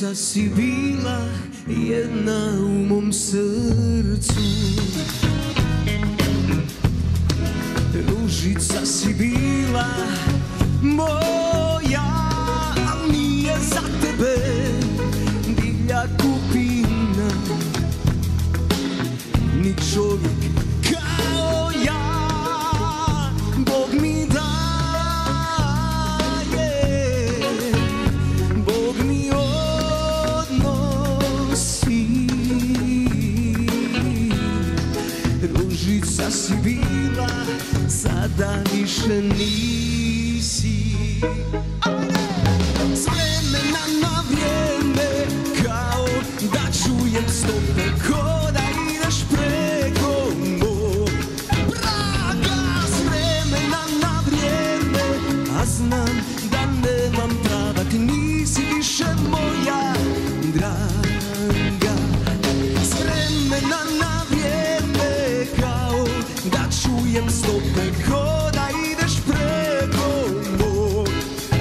Ruzica si bila jedna u mom srcu. Ruzica si bila moja, al nije za tebe divlja kupina. Ni čovjek kao ja Bog mi daje, Bog mi odnosi. Ruzica si bila, sada više nisi. S vremena na vrijeme kao da čujem stope, ko da ideš preko mog praga. S vremena na vrijeme, a znam da nemam prava, ti nisi više moja draga. S vremena na vrijeme kao da čujem stope, ko da ideš preko mog